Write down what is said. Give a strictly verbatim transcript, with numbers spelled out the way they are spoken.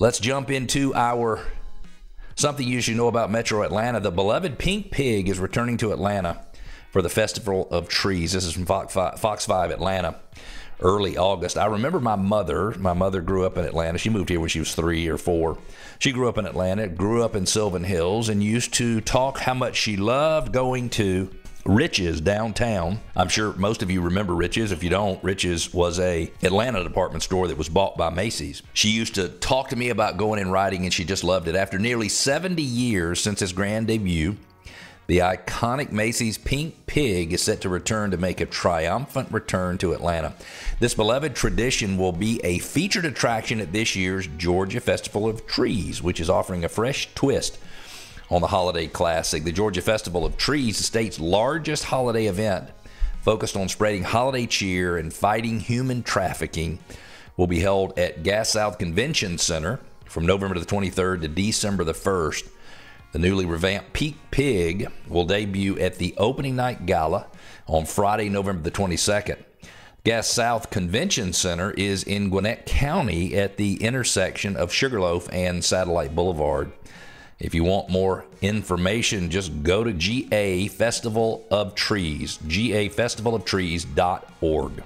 Let's jump into our something you should know about Metro Atlanta. The beloved Pink Pig is returning to Atlanta for the Festival of Trees. This is from Fox five Atlanta, early August. I remember my mother. My mother grew up in Atlanta. She moved here when she was three or four. She grew up in Atlanta, grew up in Sylvan Hills, and used to talk how much she loved going to Rich's downtown. I'm sure most of you remember Rich's. If you don't, Rich's was a Atlanta department store that was bought by Macy's. She used to talk to me about going and riding, and she just loved it. After nearly seventy years since its grand debut, the iconic Macy's Pink Pig is set to return to make a triumphant return to Atlanta. This beloved tradition will be a featured attraction at this year's Georgia Festival of Trees, which is offering a fresh twist on the holiday classic. The Georgia Festival of Trees, the state's largest holiday event, focused on spreading holiday cheer and fighting human trafficking, will be held at Gas South Convention Center from November the twenty-third to December the first. The newly revamped Pink Pig will debut at the opening night gala on Friday, November the twenty-second. Gas South Convention Center is in Gwinnett County at the intersection of Sugarloaf and Satellite Boulevard. If you want more information, just go to G A Festival of Trees, G A Festival of Trees dot org.